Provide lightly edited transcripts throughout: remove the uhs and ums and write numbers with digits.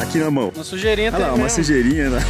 Aqui na mão. Uma sujeirinha também. Ah lá, uma sujeirinha, né?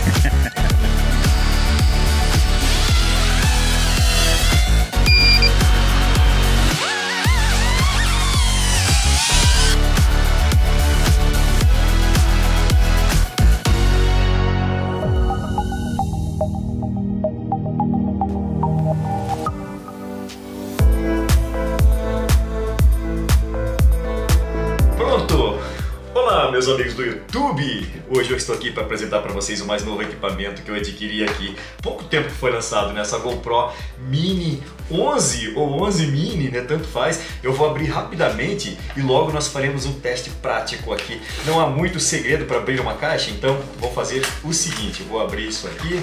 Meus amigos do YouTube, hoje eu estou aqui para apresentar para vocês o mais novo equipamento que eu adquiri aqui pouco tempo que foi lançado, nessa GoPro Mini 11 ou 11 Mini, né? Tanto faz. Eu vou abrir rapidamente e logo nós faremos um teste prático aqui. Não há muito segredo para abrir uma caixa, então vou fazer o seguinte: vou abrir isso aqui,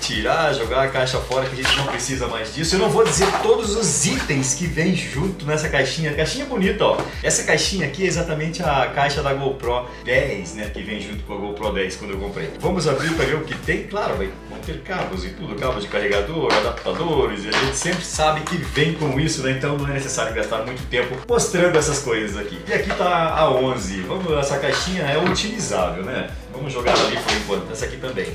tirar, jogar a caixa fora, que a gente não precisa mais disso. Eu não vou dizer todos os itens que vem junto nessa caixinha. Caixinha bonita, ó. Essa caixinha aqui é exatamente a caixa da GoPro 10, né? Que vem junto com a GoPro 10 quando eu comprei. Vamos abrir para ver o que tem. Claro, vai ter cabos e tudo. Cabos de carregador, adaptadores. E a gente sempre sabe que vem com isso, né? Então não é necessário gastar muito tempo mostrando essas coisas aqui. E aqui tá a 11. Vamos, essa caixinha é utilizável, né? Vamos jogar ali por enquanto. Essa aqui também.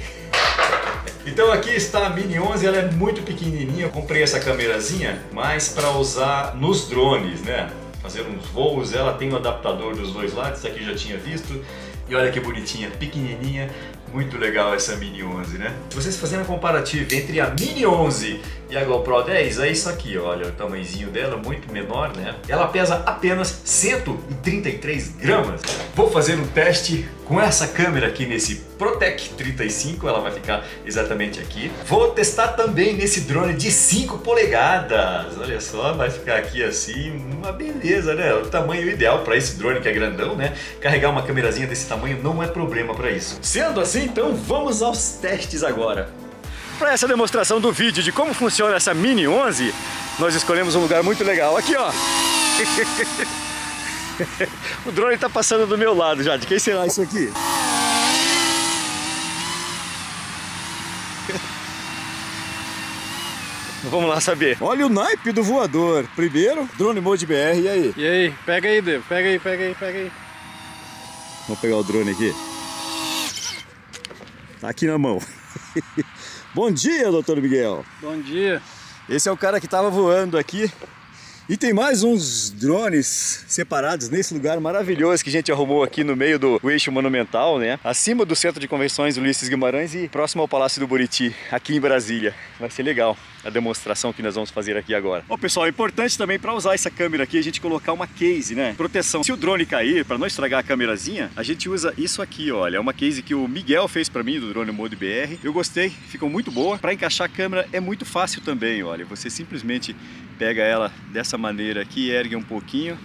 Então aqui está a Mini 11, ela é muito pequenininha. Eu comprei essa câmerazinha mais para usar nos drones, né? Fazer uns voos. Ela tem um adaptador dos dois lados, isso aqui eu já tinha visto. E olha que bonitinha, pequenininha, muito legal essa Mini 11, né? Se vocês fazerem um comparativo entre a Mini 11 e a GoPro 10, é isso aqui, olha o tamanhozinho dela, muito menor, né? Ela pesa apenas 133 gramas. Vou fazer um teste com essa câmera aqui nesse Protec 35, ela vai ficar exatamente aqui. Vou testar também nesse drone de 5 polegadas, olha só, vai ficar aqui assim, uma beleza, né? O tamanho ideal para esse drone que é grandão, né? Carregar uma câmerazinha desse tamanho não é problema para isso. Sendo assim, então vamos aos testes agora. Para essa demonstração do vídeo de como funciona essa Mini 11, nós escolhemos um lugar muito legal. Aqui, ó. O drone tá passando do meu lado já. De quem será isso aqui? Vamos lá saber. Olha o naipe do voador. Primeiro, Drone Mode BR, e aí? E aí? Pega aí, Devo. Pega aí, pega aí, pega aí. Vamos pegar o drone aqui. Tá aqui na mão. Bom dia, doutor Miguel. Bom dia. Esse é o cara que tava voando aqui. E tem mais uns drones separados nesse lugar maravilhoso que a gente arrumou aqui no meio do eixo monumental, né? Acima do Centro de Convenções Ulisses Guimarães e próximo ao Palácio do Buriti, aqui em Brasília. Vai ser legal a demonstração que nós vamos fazer aqui agora. Bom, pessoal, é importante também para usar essa câmera aqui a gente colocar uma case, né? Proteção. Se o drone cair, para não estragar a câmerazinha, a gente usa isso aqui, olha. É uma case que o Miguel fez para mim do Drone Mode BR. Eu gostei, ficou muito boa. Para encaixar a câmera é muito fácil também, olha. Você simplesmente pega ela dessa maneira aqui, ergue um pouquinho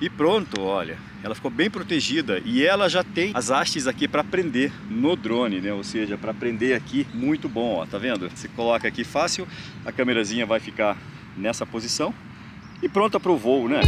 e pronto, olha. Ela ficou bem protegida e ela já tem as hastes aqui para prender no drone, né? Ou seja, para prender aqui, muito bom, ó, tá vendo? Você coloca aqui fácil, a câmerazinha vai ficar nessa posição e pronta para o voo, né?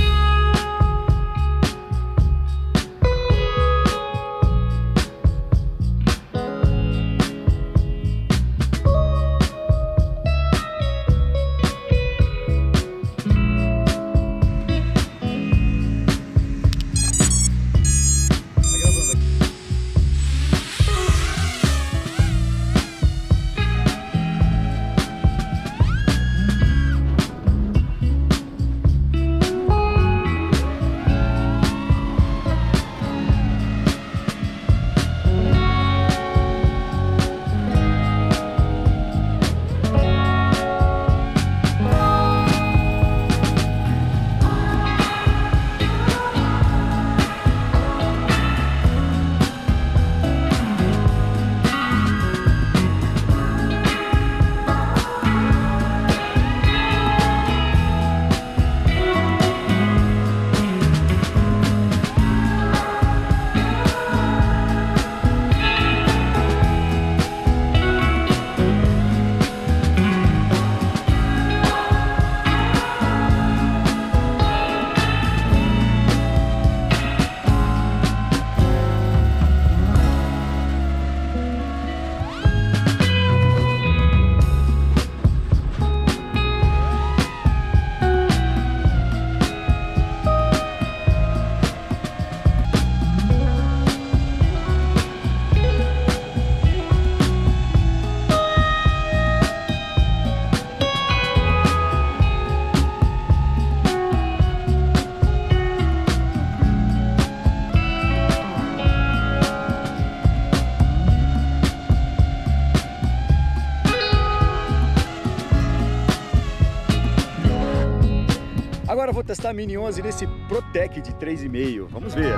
Agora eu vou testar a Mini 11 nesse Protec de 3,5. Vamos ver.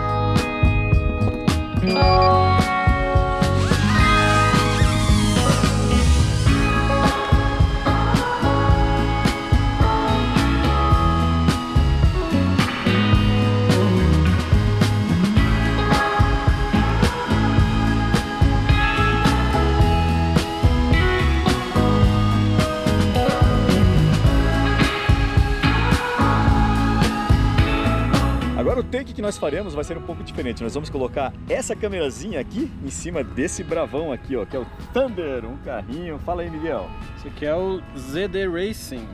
Agora o take que nós faremos vai ser um pouco diferente. Nós vamos colocar essa câmerazinha aqui em cima desse bravão aqui, ó, que é o Thunder, um carrinho. Fala aí, Miguel. Isso aqui é o ZD Racing.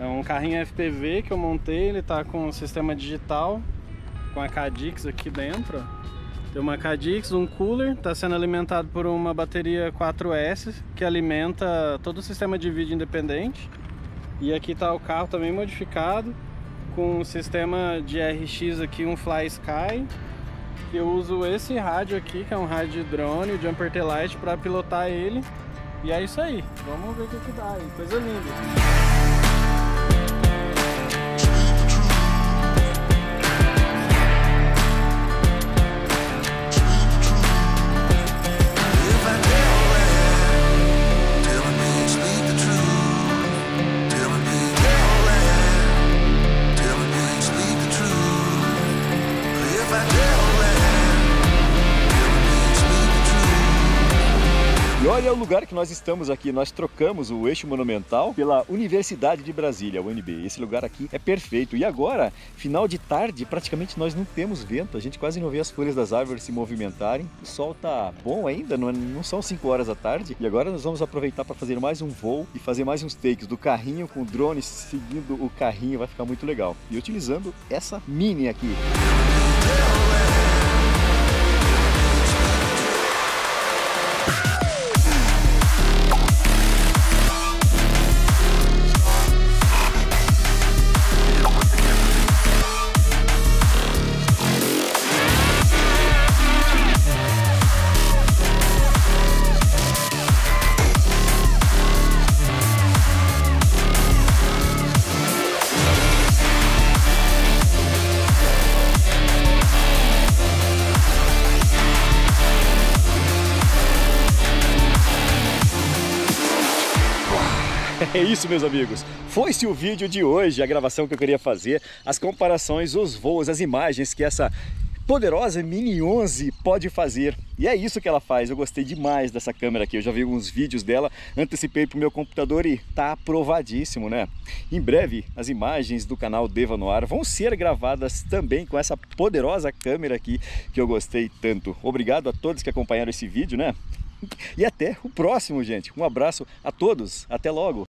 É um carrinho FPV que eu montei, ele tá com um sistema digital, com a Cadix aqui dentro. Tem uma Cadix, um cooler, tá sendo alimentado por uma bateria 4S que alimenta todo o sistema de vídeo independente. E aqui tá o carro também modificado, com um sistema de RX aqui, um Fly Sky. Eu uso esse rádio aqui, que é um rádio de drone, o Jumper T-Lite, para pilotar ele. E é isso aí, vamos ver o que dá aí, coisa linda! Olha o lugar que nós estamos aqui, nós trocamos o eixo monumental pela Universidade de Brasília, UNB. Esse lugar aqui é perfeito. E agora, final de tarde, praticamente nós não temos vento, a gente quase não vê as folhas das árvores se movimentarem. O sol tá bom ainda, não são 5 horas da tarde. E agora nós vamos aproveitar para fazer mais um voo e fazer mais uns takes do carrinho com o drone seguindo o carrinho, vai ficar muito legal. E utilizando essa Mini aqui. É isso, meus amigos, foi-se o vídeo de hoje, a gravação que eu queria fazer, as comparações, os voos, as imagens que essa poderosa Mini 11 pode fazer. E é isso que ela faz, eu gostei demais dessa câmera aqui, eu já vi alguns vídeos dela, antecipei pro meu computador e tá aprovadíssimo, né? Em breve, as imagens do canal DEVA NO AR vão ser gravadas também com essa poderosa câmera aqui que eu gostei tanto. Obrigado a todos que acompanharam esse vídeo, né? E até o próximo, gente. Um abraço a todos. Até logo.